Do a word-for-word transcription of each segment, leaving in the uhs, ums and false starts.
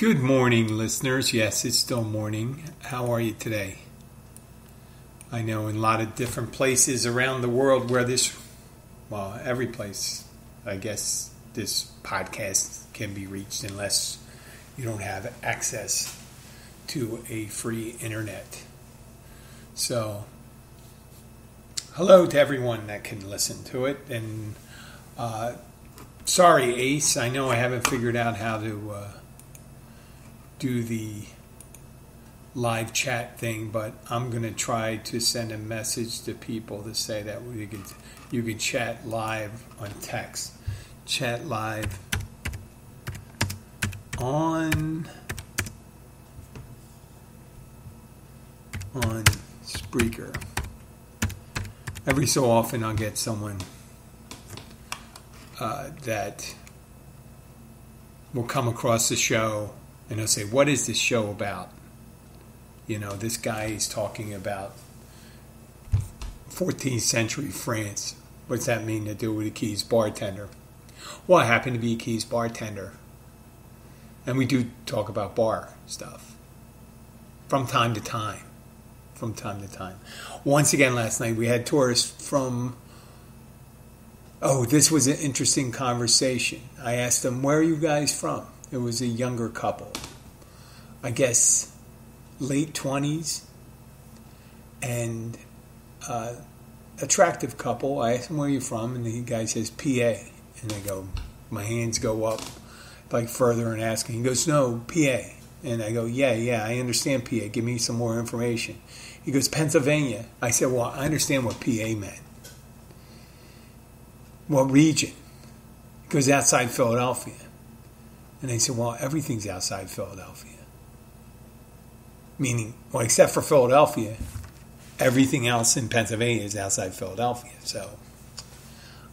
Good morning, listeners. Yes, it's still morning. How are you today? I know in a lot of different places around the world where this, well, every place, I guess, this podcast can be reached unless you don't have access to a free internet. So, hello to everyone that can listen to it. And uh, sorry, Ace, I know I haven't figured out how to uh, do the live chat thing, but I'm going to try to send a message to people to say that you can, you can chat live on text. Chat live on, on Spreaker. Every so often I'll get someone uh, that will come across the show and they'll say, what is this show about? You know, this guy is talking about fourteenth century France. What's that mean to do with a Keys bartender? Well, I happen to be a Keys bartender. And we do talk about bar stuff from time to time. From time to time. Once again, last night we had tourists from... Oh, this was an interesting conversation. I asked them, where are you guys from? It was a younger couple. I guess... late twenties, and uh, attractive couple. I asked him, where are you from? And the guy says, P A. And I go, my hands go up, like further and asking. He goes, no, P A. And I go, yeah, yeah, I understand P A. Give me some more information. He goes, Pennsylvania. I said, well, I understand what P A meant. What region? He goes, outside Philadelphia. And I said, well, everything's outside Philadelphia. Meaning, well, except for Philadelphia, everything else in Pennsylvania is outside Philadelphia. So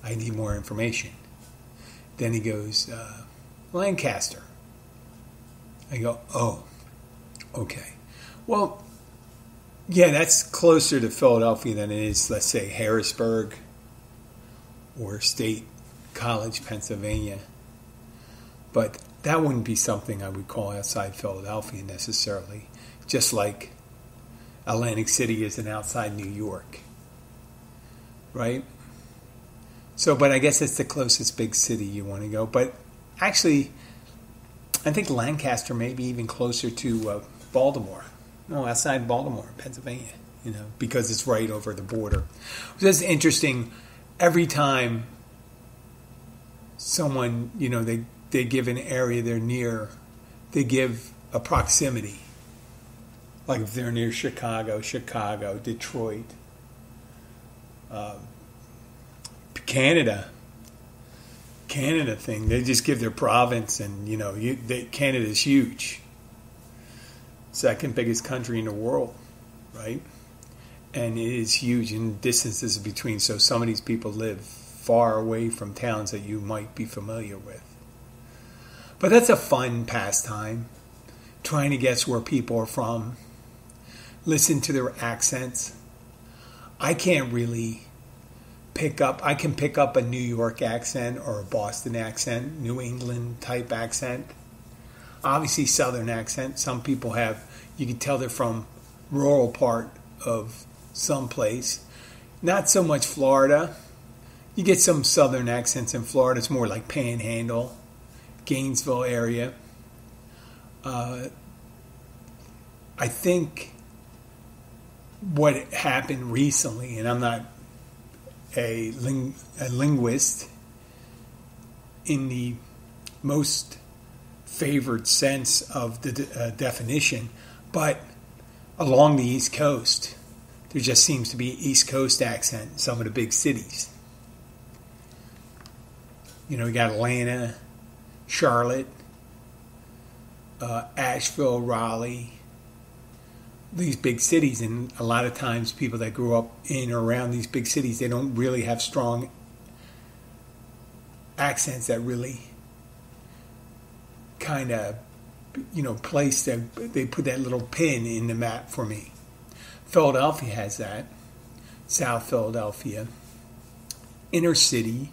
I need more information. Then he goes, uh, Lancaster. I go, oh, okay. Well, yeah, that's closer to Philadelphia than it is, let's say, Harrisburg or State College, Pennsylvania. But that wouldn't be something I would call outside Philadelphia necessarily. Just like Atlantic City isn't outside New York, right? So, but I guess it's the closest big city you want to go. But actually, I think Lancaster may be even closer to uh, Baltimore. No, outside Baltimore, Pennsylvania, you know, because it's right over the border. That's interesting. Every time someone, you know, they, they give an area they're near, they give a proximity. Like if they're near Chicago, Chicago, Detroit, uh, Canada, Canada thing. They just give their province, and you know, you, they, Canada's huge, second biggest country in the world, right? And it is huge in distances between. So some of these people live far away from towns that you might be familiar with. But that's a fun pastime. Trying to guess where people are from. Listen to their accents. I can't really pick up. I can pick up a New York accent or a Boston accent, New England type accent. Obviously, Southern accent. Some people have, you can tell they're from rural part of some place. Not so much Florida. You get some Southern accents in Florida. It's more like Panhandle, Gainesville area. Uh, I think what happened recently, and I'm not a, ling- a linguist in the most favored sense of the de- uh, definition, but along the East Coast, there just seems to be an East Coast accent in some of the big cities. You know, you got Atlanta, Charlotte, Uh, Asheville, Raleigh, these big cities. And a lot of times people that grew up in or around these big cities, they don't really have strong accents that really kind of, you know, place that they put that little pin in the map for me. Philadelphia has that. South Philadelphia. Inner city.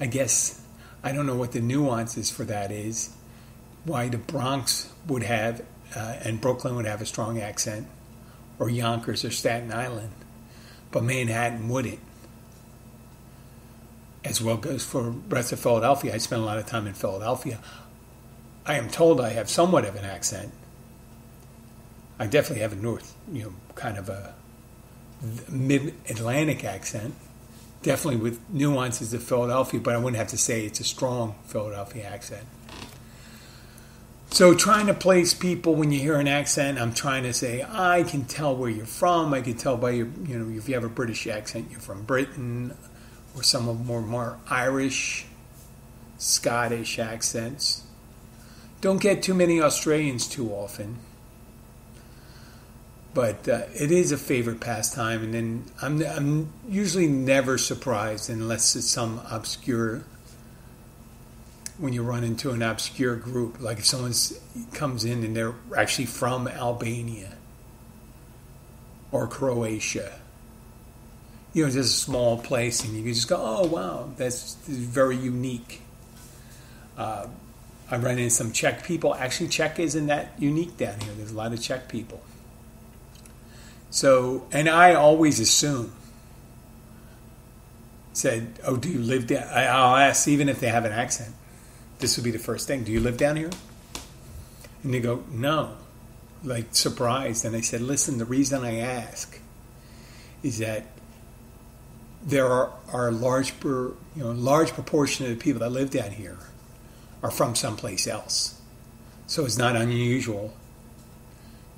I guess, I don't know what the nuances for that is. why the Bronx would have uh, and Brooklyn would have a strong accent, or Yonkers or Staten Island, but Manhattan wouldn't. As well goes for the rest of Philadelphia. I spent a lot of time in Philadelphia. I am told I have somewhat of an accent. I definitely have a north, you know, kind of a mid-Atlantic accent, definitely with nuances of Philadelphia, but I wouldn't have to say it's a strong Philadelphia accent. So trying to place people when you hear an accent, I'm trying to say, I can tell where you're from. I can tell by your, you know, if you have a British accent, you're from Britain, or some of more more Irish, Scottish accents. Don't get too many Australians too often. But uh, it is a favorite pastime, and then I'm, I'm usually never surprised unless it's some obscure, when you run into an obscure group, like if someone comes in and they're actually from Albania or Croatia. You know, it's just a small place, and you can just go, oh, wow, that's very unique. Uh, I run into some Czech people. Actually, Czech isn't that unique down here. There's a lot of Czech people. So, and I always assume, said, oh, do you live down? I'll ask, even if they have an accent, this would be the first thing. Do you live down here? And they go, no, like surprised. And I said, listen, the reason I ask is that there are, are large, per, you know, large proportion of the people that live down here are from someplace else. So it's not unusual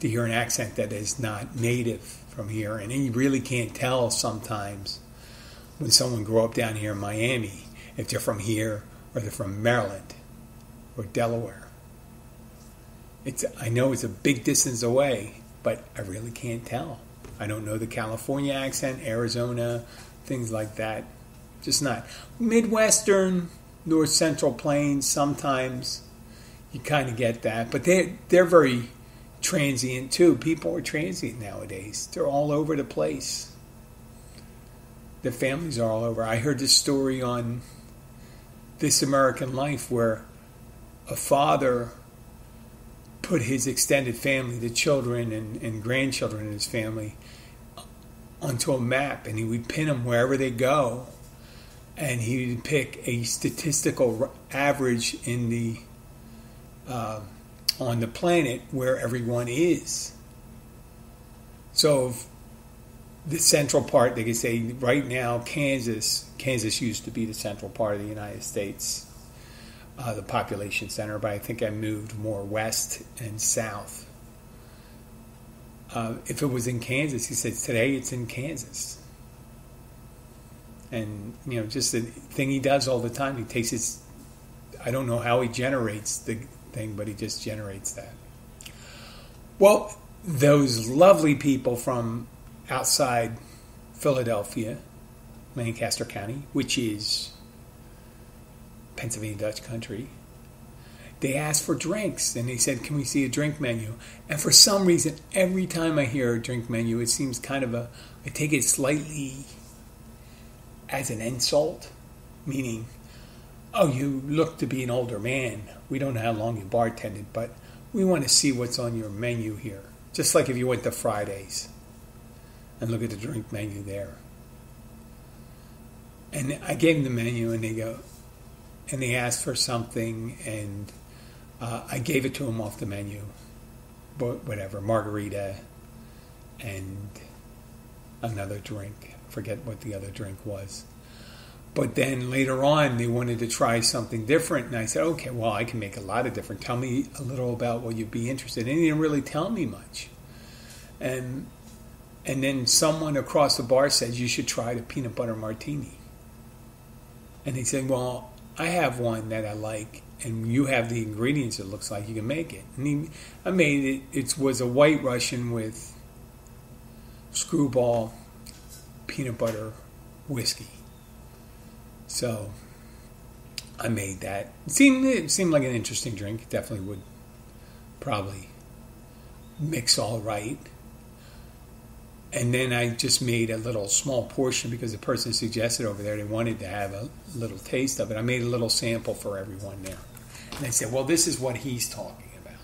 to hear an accent that is not native from here. And you really can't tell sometimes when someone grew up down here in Miami if they're from here or they're from Maryland or Delaware. It's, I know it's a big distance away, but I really can't tell. I don't know the California accent, Arizona, things like that. Just not. Midwestern, North Central Plains, sometimes you kind of get that. But they, they're very transient too. People are transient nowadays. They're all over the place. The families are all over. I heard this story on This American Life where a father put his extended family, the children and, and grandchildren in his family, onto a map, and he would pin them wherever they go, and he would pick a statistical average in the uh, on the planet where everyone is. So if the central part, they could say right now, Kansas, Kansas used to be the central part of the United States, uh, the population center, but I think I moved more west and south. Uh, if it was in Kansas, he said, today it's in Kansas. And, you know, just the thing he does all the time, he takes his, I don't know how he generates the thing, but he just generates that. Well, those lovely people from outside Philadelphia, Lancaster County, which is Pennsylvania Dutch country, they asked for drinks, and they said, can we see a drink menu? And for some reason, every time I hear a drink menu, it seems kind of a, I take it slightly as an insult, meaning, oh, you look to be an older man. We don't know how long you bartended, but we want to see what's on your menu here. Just like if you went to Fridays and look at the drink menu there. And I gave them the menu, and they go, and they asked for something, and Uh, I gave it to him off the menu, but whatever, margarita and another drink. I forget what the other drink was. But then later on, they wanted to try something different, and I said, okay, well, I can make a lot of different. Tell me a little about what you'd be interested in. And he didn't really tell me much. And, and then someone across the bar says, you should try the peanut butter martini. And he said, well, I have one that I like, and you have the ingredients, it looks like you can make it. And he, I made it, it was a white Russian with screwball, peanut butter, whiskey. So I made that. It seemed, it seemed like an interesting drink. It definitely would probably mix all right. And then I just made a little small portion because the person suggested over there, they wanted to have a little taste of it. I made a little sample for everyone there. And they said, well, this is what he's talking about.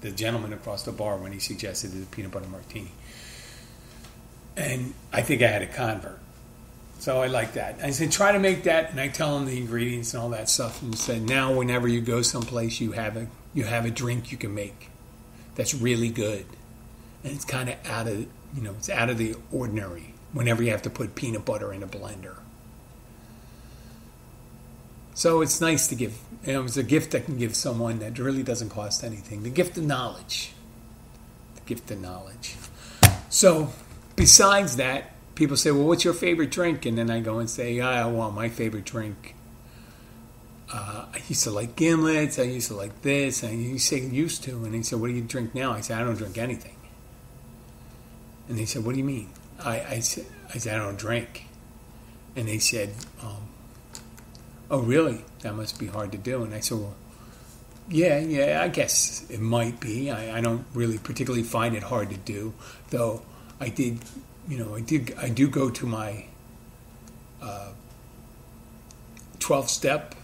The gentleman across the bar when he suggested the peanut butter martini. And I think I had a convert. So I like that. I said, try to make that. And I tell him the ingredients and all that stuff. And said, now whenever you go someplace, you have a you have a drink you can make that's really good. And it's kind of out of, you know, it's out of the ordinary whenever you have to put peanut butter in a blender. So it's nice to give. It was a gift I can give someone that really doesn't cost anything. The gift of knowledge. The gift of knowledge. So besides that, people say, well, what's your favorite drink? And then I go and say, oh, well, my favorite drink. Uh, I used to like gimlets. I used to like this. And you say, used to. And they said, what do you drink now? I said, I don't drink anything. And they said, what do you mean? I, I, said, I said, I don't drink. And they said, um, oh, really? That must be hard to do. And I said, well, yeah, yeah, I guess it might be. I, I don't really particularly find it hard to do, though I did, you know, I did, I do go to my uh, twelve-step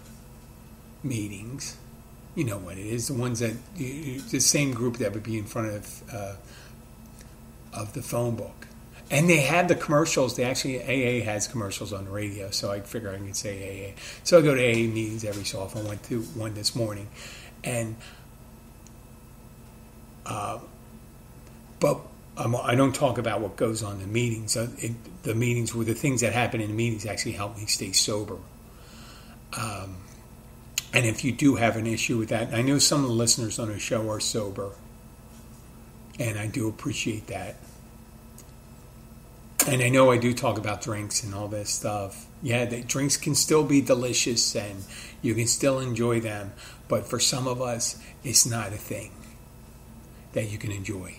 meetings. You know what it is, the ones that, the same group that would be in front of uh, of the phone book. And they had the commercials. They actually, A A has commercials on the radio, so I figure I can say A A. So I go to A A meetings every so often. I went to one this morning. And, uh, but I'm, I don't talk about what goes on in the meetings. It, the meetings were the things that happen in the meetings actually help me stay sober. Um, and if you do have an issue with that, I know some of the listeners on the show are sober, and I do appreciate that. And I know I do talk about drinks and all this stuff. Yeah, the drinks can still be delicious and you can still enjoy them. But for some of us, it's not a thing that you can enjoy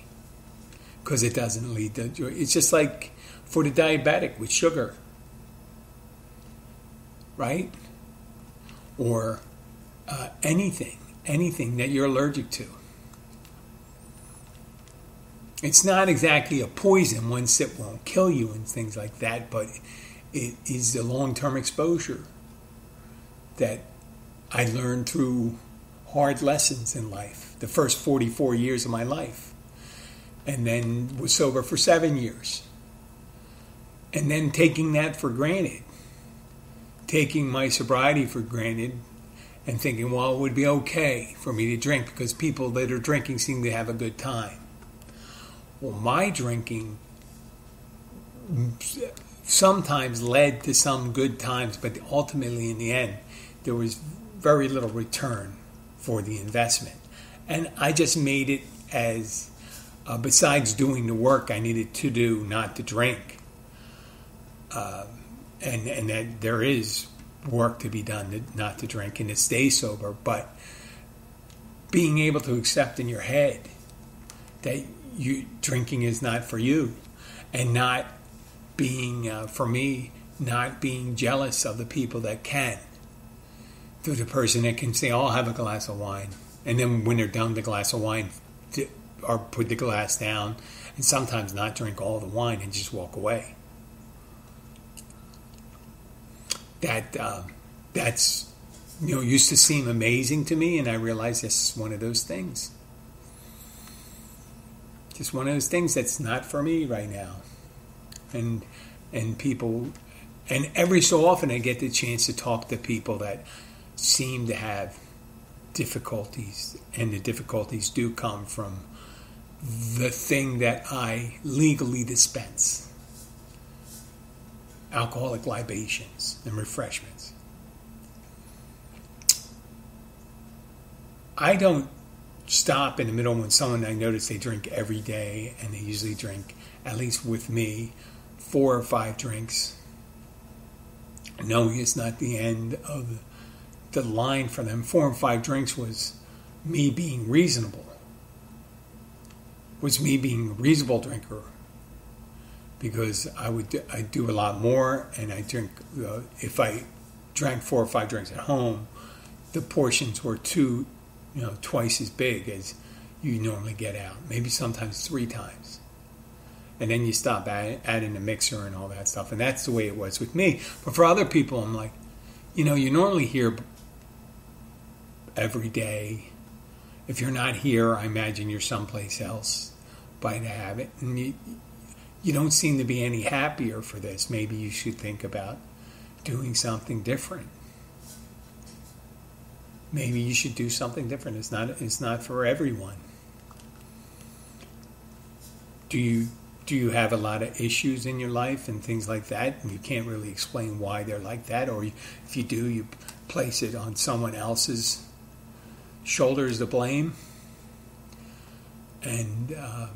because it doesn't lead to joy. It's just like for the diabetic with sugar, right? Or uh, anything, anything that you're allergic to. It's not exactly a poison. One sip won't kill you and things like that, but it is the long-term exposure that I learned through hard lessons in life, the first forty-four years of my life, and then was sober for seven years. And then taking that for granted, taking my sobriety for granted, and thinking, well, it would be okay for me to drink because people that are drinking seem to have a good time. Well, my drinking sometimes led to some good times, but ultimately in the end, there was very little return for the investment. And I just made it as, uh, besides doing the work I needed to do not to drink, uh, and, and that there is work to be done to, not to drink and to stay sober, but being able to accept in your head that You, drinking is not for you, and not being, uh, for me, not being jealous of the people that can. To the person that can say, oh, I'll have a glass of wine. And then when they're done, the glass of wine, or put the glass down, and sometimes not drink all the wine and just walk away. That uh, that's, you know, used to seem amazing to me, and I realized this is one of those things. Just one of those things that's not for me right now. And and people, and every so often I get the chance to talk to people that seem to have difficulties, and the difficulties do come from the thing that I legally dispense. Alcoholic libations and refreshments. I don't stop in the middle when someone I notice they drink every day, and they usually drink, at least with me, four or five drinks. Knowing it's not the end of the line for them. Four or five drinks was me being reasonable. Was me being a reasonable drinker, because I would do, I do a lot more, and I drink uh, if I drank four or five drinks at home, the portions were two. You know, twice as big as you normally get out. Maybe sometimes three times. And then you stop adding the mixer and all that stuff. And that's the way it was with me. But for other people, I'm like, you know, you normally hear every day. If you're not here, I imagine you're someplace else by the habit. And you, you don't seem to be any happier for this. Maybe you should think about doing something different. Maybe you should do something different. It's not, it's not for everyone. Do you, do you have a lot of issues in your life and things like that? And you can't really explain why they're like that. Or you, if you do, you place it on someone else's shoulders the blame. And uh,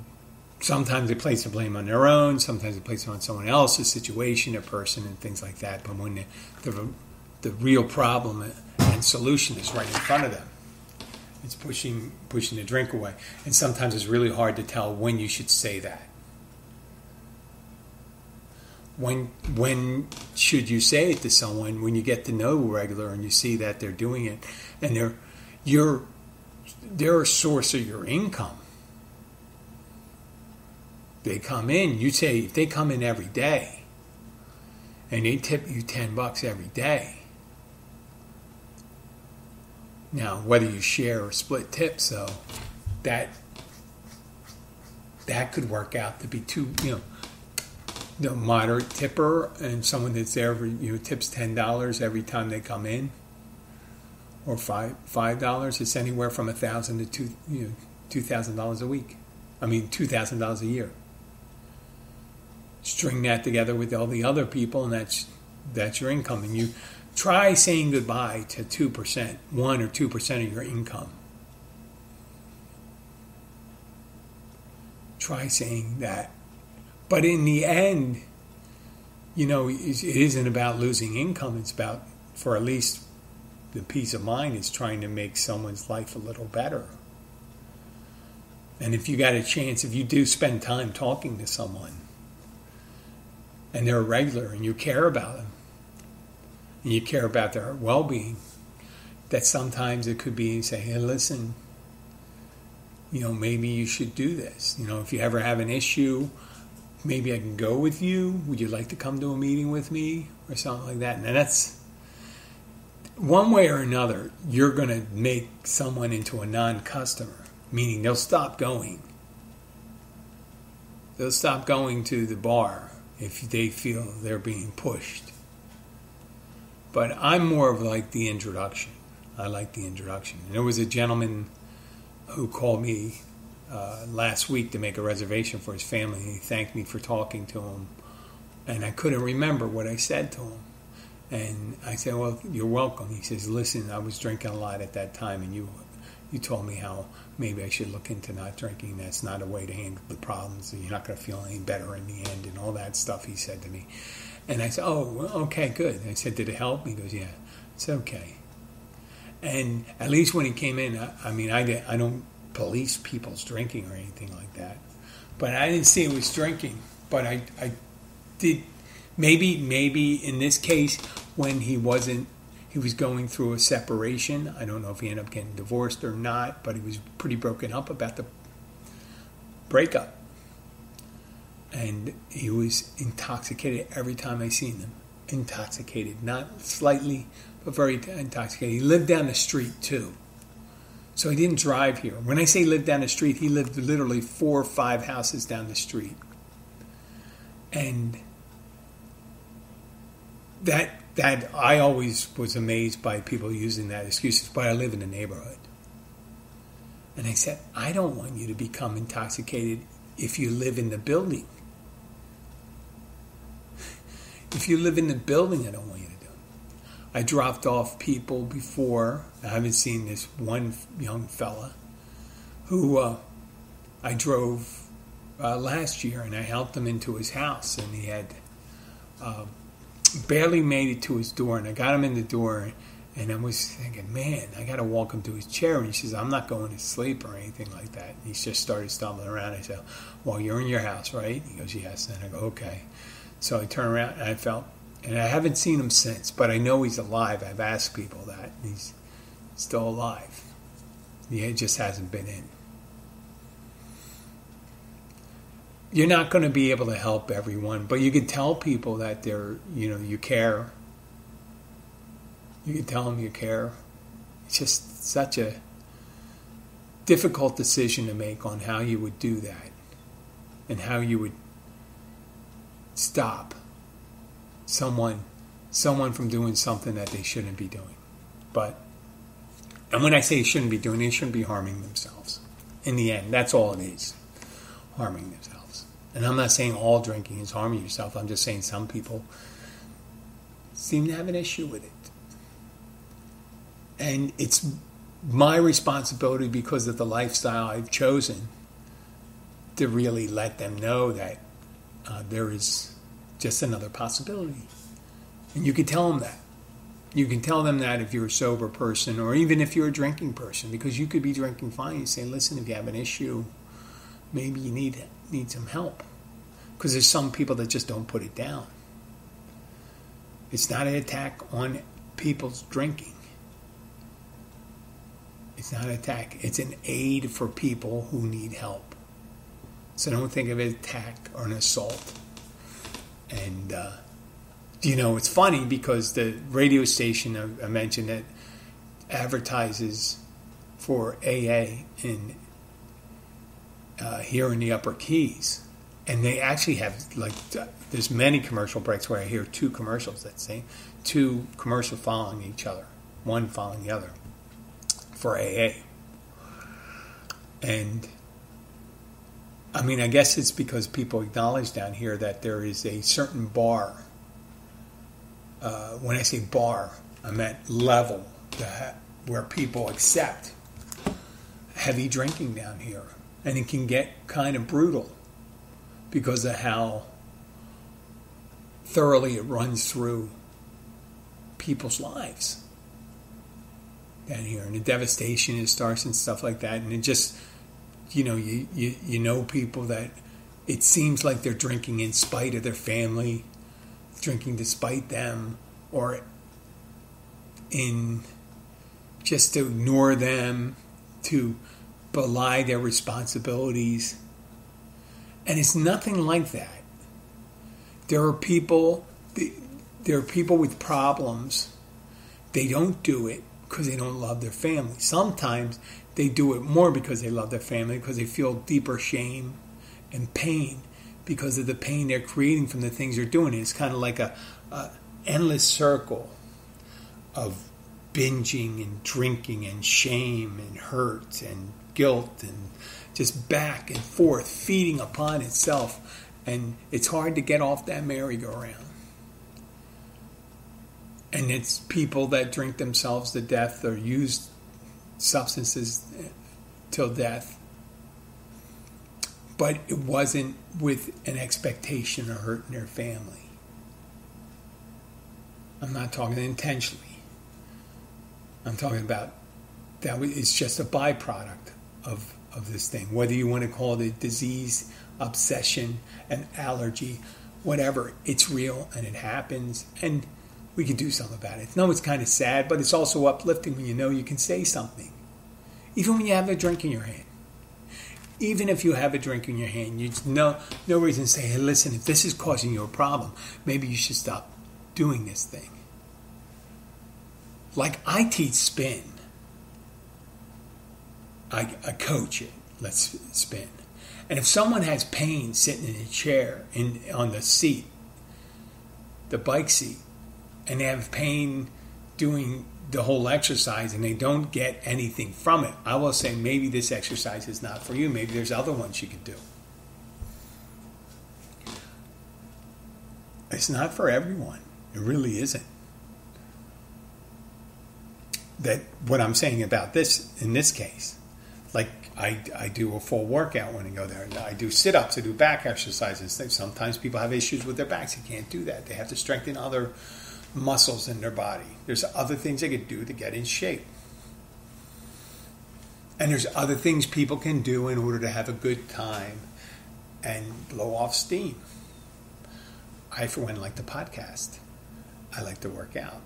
sometimes they place the blame on their own. Sometimes they place it on someone else's situation, a person, and things like that. But when the, the, the real problem and solution is right in front of them, it's pushing, pushing the drink away. And sometimes it's really hard to tell when you should say that. When when should you say it to someone when you get to know regular and you see that they're doing it and they're you're they're a source of your income. They come in, you say if they come in every day and they tip you ten bucks every day. Now whether you share or split tips, so that that could work out to be two, you know. The moderate tipper and someone that's there every, you know, tips ten dollars every time they come in, or five five dollars. It's anywhere from a thousand to two you know two thousand dollars a week. I mean two thousand dollars a year. String that together with all the other people, and that's that's your income. And you try saying goodbye to two percent, one or two percent of your income. Try saying that. But in the end, you know, it isn't about losing income. It's about, for at least the peace of mind, is trying to make someone's life a little better. And if you got a chance, if you do spend time talking to someone and they're a regular and you care about them and you care about their well-being, that sometimes it could be say, hey, listen, you know, maybe you should do this. You know, if you ever have an issue, maybe I can go with you. Would you like to come to a meeting with me or something like that? And that's one way or another, you're going to make someone into a non-customer, meaning they'll stop going. They'll stop going to the bar if they feel they're being pushed. But I'm more of like the introduction. I like the introduction. And there was a gentleman who called me Uh, last week to make a reservation for his family. He thanked me for talking to him, and I couldn't remember what I said to him. And I said, well, you're welcome. He says, listen, I was drinking a lot at that time, and you you told me how maybe I should look into not drinking. That's not a way to handle the problems, and you're not going to feel any better in the end, and all that stuff he said to me. And I said, oh, well, okay, good. And I said, did it help? He goes, yeah, it's okay. And at least when he came in, I, I mean, I, did, I don't police people's drinking or anything like that, but I didn't see it was drinking. But I, I did maybe maybe in this case when he wasn't he was going through a separation. I don't know if he ended up getting divorced or not, but he was pretty broken up about the breakup, and he was intoxicated every time I seen him. Intoxicated, not slightly, but very intoxicated. He lived down the street too. So he didn't drive here. When I say lived down the street, he lived literally four or five houses down the street. And that that I always was amazed by people using that excuse, but I live in a neighborhood. And I said, I don't want you to become intoxicated if you live in the building. If you live in the building, I don't want you to. I dropped off people before. I haven't seen this one young fella who uh, I drove uh, last year, and I helped him into his house, and he had uh, barely made it to his door, and I got him in the door, and I was thinking, man, I got to walk him to his chair, and he says, I'm not going to sleep or anything like that. And he just started stumbling around. I said, well, you're in your house, right? He goes, yes. And I go, okay. So I turned around, and I felt, and I haven't seen him since, but I know he's alive. I've asked people that. He's still alive. He just hasn't been in. You're not going to be able to help everyone, but you can tell people that they're, you know, you care. You can tell them you care. It's just such a difficult decision to make on how you would do that and how you would stop someone someone from doing something that they shouldn't be doing. But, and when I say shouldn't be doing, they shouldn't be harming themselves. In the end, that's all it is, harming themselves. And I'm not saying all drinking is harming yourself. I'm just saying some people seem to have an issue with it. And it's my responsibility, because of the lifestyle I've chosen, to really let them know that uh, there is just another possibility. And you can tell them that. You can tell them that if you're a sober person, or even if you're a drinking person, because you could be drinking fine. You say, listen, if you have an issue, maybe you need need some help. Because there's some people that just don't put it down. It's not an attack on people's drinking. It's not an attack. It's an aid for people who need help. So don't think of it as an attack or an assault. And, uh, you know, it's funny because the radio station I mentioned that advertises for A A in uh, here in the Upper Keys. And they actually have, like, there's many commercial breaks where I hear two commercials that say, two commercials following each other, one following the other, for A A. And I mean, I guess it's because people acknowledge down here that there is a certain bar. Uh, when I say bar, I meant level that, where people accept heavy drinking down here. And it can get kind of brutal because of how thoroughly it runs through people's lives down here. And the devastation it starts and stuff like that. And it just, you know, you, you, you know people that it seems like they're drinking in spite of their family, drinking despite them, or in just to ignore them, to belie their responsibilities. And it's nothing like that. There are people, there are people with problems. They don't do it because they don't love their family. Sometimes they do it more because they love their family, because they feel deeper shame and pain because of the pain they're creating from the things they're doing. And it's kind of like a, a endless circle of binging and drinking and shame and hurt and guilt and just back and forth, feeding upon itself. And it's hard to get off that merry-go-round. And it's people that drink themselves to death or use substances till death. But it wasn't with an expectation of hurting their family. I'm not talking intentionally. I'm talking about that it's just a byproduct of, of this thing. Whether you want to call it a disease, obsession, an allergy, whatever, it's real and it happens. And we can do something about it. No, it's kind of sad, but it's also uplifting when you know you can say something. Even when you have a drink in your hand. Even if you have a drink in your hand, you know, no reason to say, hey, listen, if this is causing you a problem, maybe you should stop doing this thing. Like I teach spin. I, I coach it. Let's spin. And if someone has pain sitting in a chair, in, on the seat, the bike seat, and they have pain doing the whole exercise and they don't get anything from it, I will say maybe this exercise is not for you. Maybe there's other ones you can do. It's not for everyone. It really isn't. That what I'm saying about this, in this case, like I, I do a full workout when I go there. I do sit-ups, I do back exercises. Sometimes people have issues with their backs. They can't do that. They have to strengthen other muscles in their body. There's other things they could do to get in shape. And there's other things people can do in order to have a good time and blow off steam. I, for one, like the podcast. I like to work out.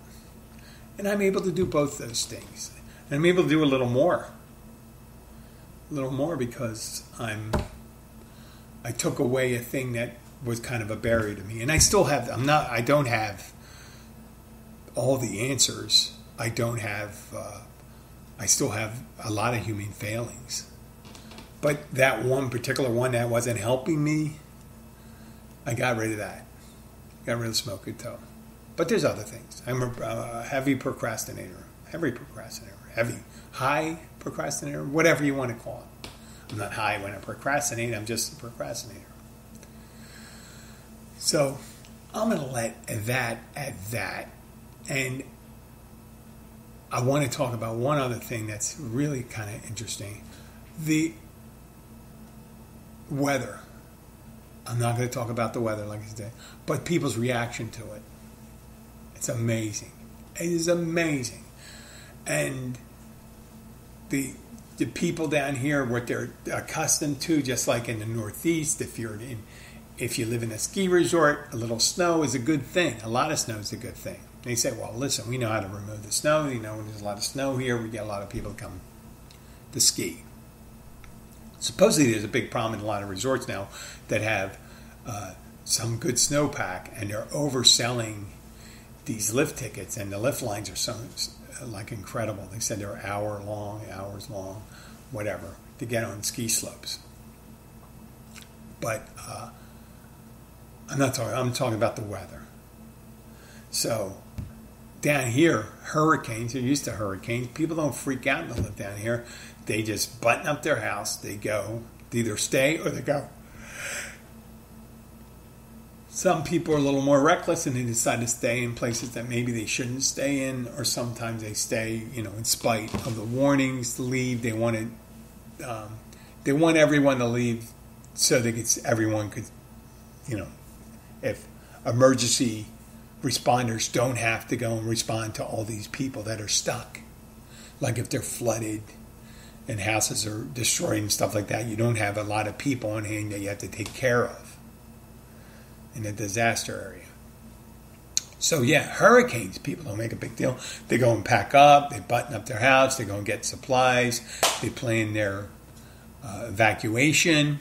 And I'm able to do both those things. And I'm able to do a little more. A little more because I'm, I took away a thing that was kind of a barrier to me. And I still have, I'm not, I don't have all the answers. I don't have, uh, I still have a lot of human failings. But that one particular one that wasn't helping me, I got rid of that. Got rid of smoking too. But there's other things. I'm a, a heavy procrastinator. Heavy procrastinator. Heavy. High procrastinator. Whatever you want to call it. I'm not high when I procrastinate. I'm just a procrastinator. So I'm going to let that at that. And I want to talk about one other thing that's really kind of interesting. The weather. I'm not going to talk about the weather, like I said, but people's reaction to it. It's amazing. It is amazing. And the the people down here, what they're accustomed to, just like in the Northeast, if you're in, if you live in a ski resort, a little snow is a good thing. A lot of snow is a good thing. They say, well, listen, we know how to remove the snow. You know, when there's a lot of snow here, we get a lot of people come to ski. Supposedly there's a big problem in a lot of resorts now that have uh, some good snowpack, and they're overselling these lift tickets, and the lift lines are so like incredible. They said they're hour long, hours long, whatever, to get on ski slopes. But uh, I'm not talking. I'm talking about the weather. So down here, hurricanes, they're used to hurricanes. People don't freak out and live down here. They just button up their house. They go, they either stay or they go. Some people are a little more reckless and they decide to stay in places that maybe they shouldn't stay in, or sometimes they stay, you know, in spite of the warnings to leave. They want to, um, they want everyone to leave so they could, everyone could, you know, if emergency responders don't have to go and respond to all these people that are stuck. Like if they're flooded and houses are destroyed and stuff like that, you don't have a lot of people on hand that you have to take care of in a disaster area. So yeah, hurricanes, people don't make a big deal. They go and pack up, they button up their house, they go and get supplies, they plan their uh, evacuation,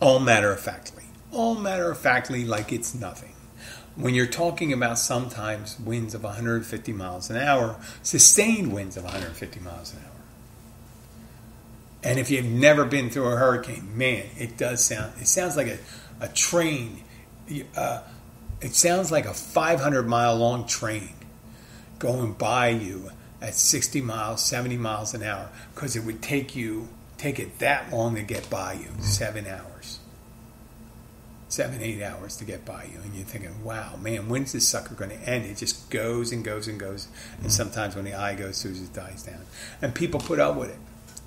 all matter-of-factly. All matter-of-factly like it's nothing. When you're talking about sometimes winds of one hundred fifty miles an hour, sustained winds of one hundred fifty miles an hour. And if you've never been through a hurricane, man, it does sound, it sounds like a, a train. Uh, it sounds like a five hundred mile long train going by you at sixty miles, seventy miles an hour, because it would take you, take it that long to get by you, seven hours. Seven, eight hours to get by you, and you're thinking, wow, man, when's this sucker going to end? It just goes and goes and goes, and sometimes when the eye goes through, it just dies down. And people put up with it,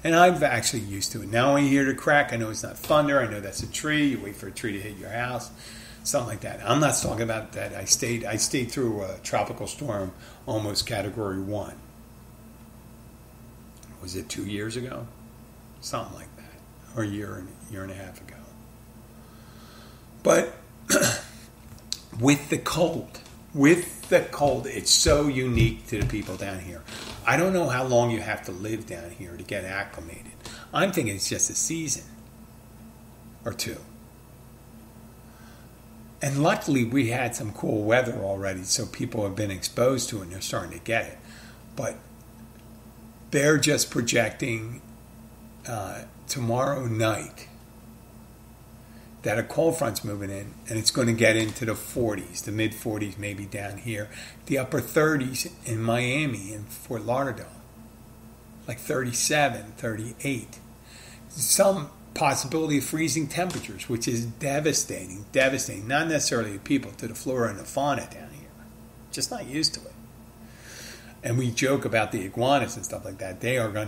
and I'm actually used to it. Now I hear the crack. I know it's not thunder. I know that's a tree. You wait for a tree to hit your house, something like that. I'm not talking about that. I stayed, I stayed through a tropical storm, almost Category One. Was it two years ago? Something like that, or a year and year and a half ago. But with the cold, with the cold, it's so unique to the people down here. I don't know how long you have to live down here to get acclimated. I'm thinking it's just a season or two. And luckily we had some cool weather already, so people have been exposed to it and they're starting to get it. But they're just projecting uh, tomorrow night that a cold front's moving in, and it's going to get into the forties, the mid forties maybe down here, the upper thirties in Miami and Fort Lauderdale, like thirty-seven, thirty-eight. Some possibility of freezing temperatures, which is devastating, devastating, not necessarily to people, to the flora and the fauna down here. Just not used to it. And we joke about the iguanas and stuff like that. They are going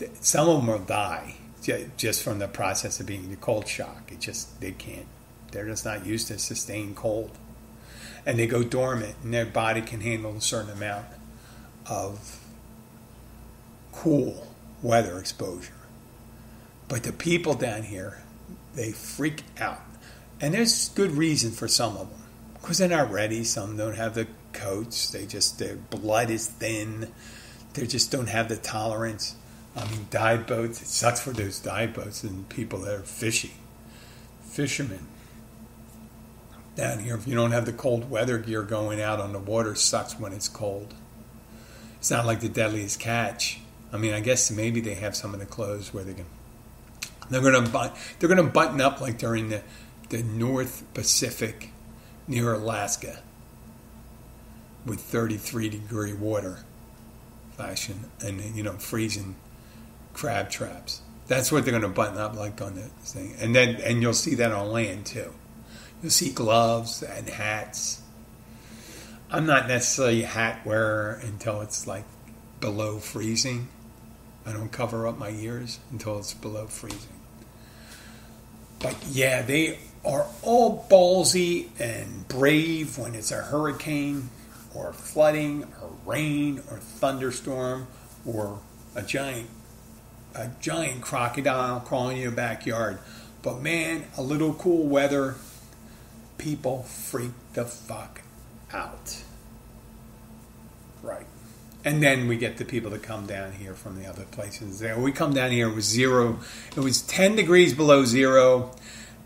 to, some of them will die. Just from the process of being the cold shock. It just, they can't, they're just not used to sustained cold. And they go dormant, and their body can handle a certain amount of cool weather exposure. But the people down here, they freak out. And there's good reason for some of them. Because they're not ready, some don't have the coats, they just, their blood is thin, they just don't have the tolerance. I mean, dive boats, it sucks for those dive boats and people that are fishing. Fishermen. Down here, if you don't have the cold weather gear going out on the water, sucks when it's cold. It's not like the Deadliest Catch. I mean, I guess maybe they have some of the clothes where they can. They're gonna but, they're gonna button up like they're in the the North Pacific near Alaska with thirty-three degree water flashing and, you know, freezing crab traps. That's what they're gonna button up like on the thing, and then and you'll see that on land too. You'll see gloves and hats. I'm not necessarily a hat wearer until it's like below freezing. I don't cover up my ears until it's below freezing. But yeah, they are all ballsy and brave when it's a hurricane or flooding or rain or thunderstorm or a giant a giant crocodile crawling in your backyard. But man, a little cool weather, people freak the fuck out. Right. And then we get the people that come down here from the other places. We come down here, it was zero. It was ten degrees below zero,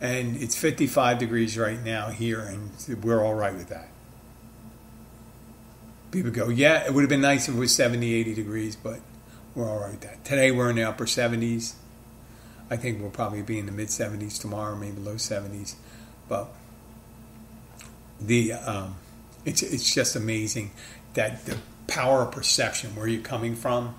and it's fifty-five degrees right now here, and we're all right with that. People go, yeah, it would have been nice if it was seventy, eighty degrees, but we're all right with that. Today we're in the upper seventies. I think we'll probably be in the mid seventies tomorrow, maybe low seventies. But the um, it's it's just amazing that the power of perception, where you're coming from.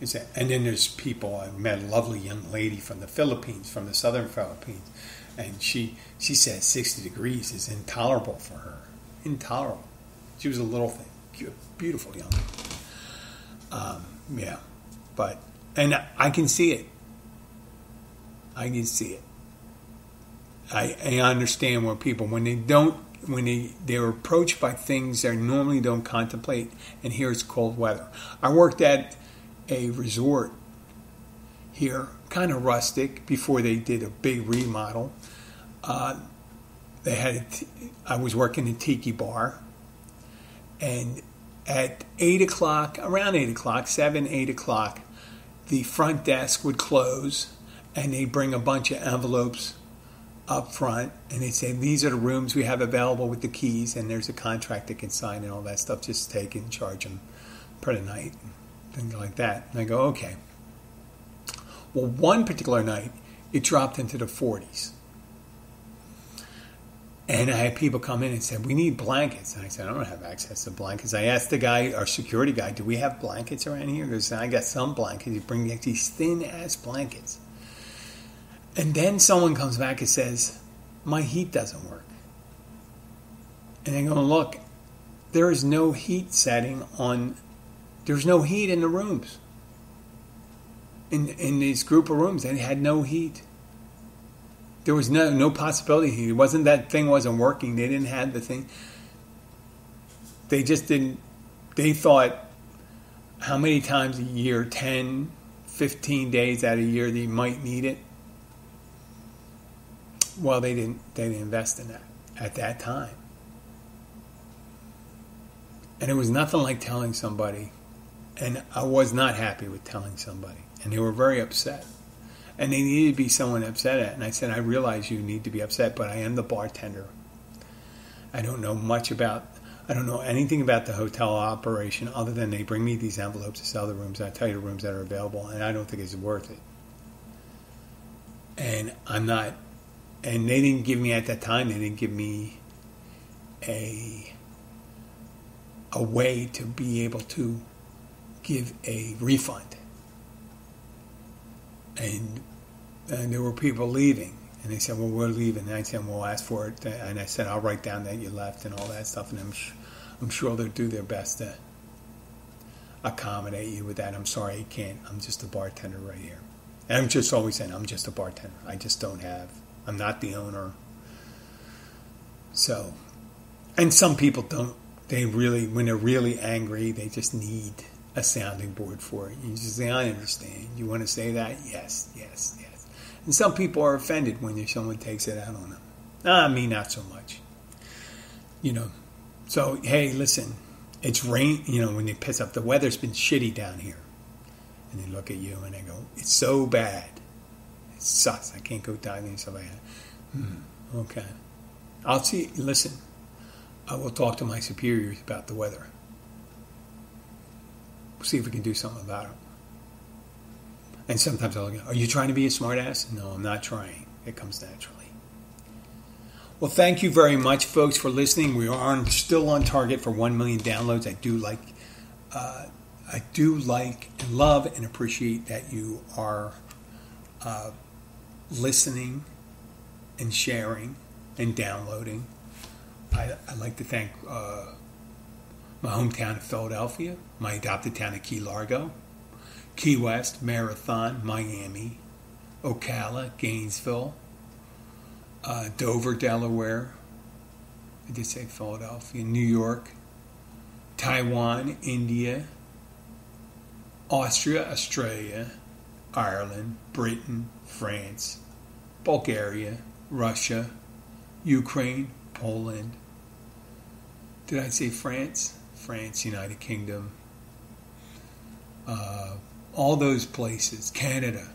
It's a, and then there's people. I met a lovely young lady from the Philippines, from the southern Philippines, and she she said sixty degrees is intolerable for her. Intolerable. She was a little thing, beautiful young lady. Um, yeah, but and I can see it. I can see it. I, I understand where people, when they don't, when they, they're approached by things they normally don't contemplate, and here it's cold weather. I worked at a resort here, kind of rustic, before they did a big remodel. Uh, they had, a t- I was working in a tiki bar, and at eight o'clock, around eight o'clock, seven, eight o'clock, the front desk would close, and they'd bring a bunch of envelopes up front, and they say, these are the rooms we have available with the keys, and there's a contract they can sign and all that stuff. Just take it and charge them per the night, things like that. And I go, okay. Well, one particular night, it dropped into the forties. And I had people come in and said, we need blankets. And I said, I don't have access to blankets. I asked the guy, our security guy, do we have blankets around here? He goes, I got some blankets. He brings these thin-ass blankets. And then someone comes back and says, my heat doesn't work. And they go, look, there is no heat setting on, there's no heat in the rooms. In in this group of rooms, they had no heat. There was no no possibility of heat. It wasn't that thing wasn't working. They didn't have the thing. They just didn't, they thought how many times a year, ten, fifteen days out of a year that you might need it. Well, they didn't they didn't invest in that at that time. And it was nothing like telling somebody, and I was not happy with telling somebody, and they were very upset. And they needed to be someone upset at. And I said, I realize you need to be upset, but I am the bartender. I don't know much about I don't know anything about the hotel operation other than they bring me these envelopes to sell the rooms, and I tell you the rooms that are available, and I don't think it's worth it. And I'm not And they didn't give me, at that time, they didn't give me a a way to be able to give a refund. And, and there were people leaving. And they said, well, we're leaving. And I said, well, ask for it. And I said, I'll write down that you left and all that stuff. And I'm, I'm sure they'll do their best to accommodate you with that. I'm sorry, I can't. I'm just a bartender right here. And I'm just always saying, I'm just a bartender. I just don't have... I'm not the owner. So, and some people don't, they really, when they're really angry, they just need a sounding board for it. You just say, I understand. You want to say that? Yes, yes, yes. And some people are offended when someone takes it out on them. Ah, me, not so much. You know, so, hey, listen, it's rain, you know, when they piss up, the weather's been shitty down here. And they look at you and they go, it's so bad. Sucks. I can't go diving and stuff like that. Hmm. Okay. I'll see. Listen, I will talk to my superiors about the weather. see if we can do something about it. And sometimes I'll go, are you trying to be a smartass? No, I'm not trying. It comes naturally. Well, thank you very much, folks, for listening. We are on, still on target for one million downloads. I do like, uh, I do like and love and appreciate that you are uh, listening and sharing and downloading. I, I'd like to thank uh, my hometown of Philadelphia, my adopted town of Key Largo, Key West, Marathon, Miami, Ocala, Gainesville, uh, Dover, Delaware, I did say Philadelphia, New York, Taiwan, India, Austria, Australia, Ireland, Britain, France, Bulgaria, Russia, Ukraine, Poland, did I say France? France, United Kingdom, uh, all those places, Canada.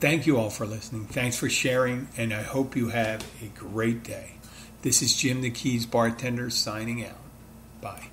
Thank you all for listening. Thanks for sharing, and I hope you have a great day. This is Jim the Keys Bartender signing out. Bye.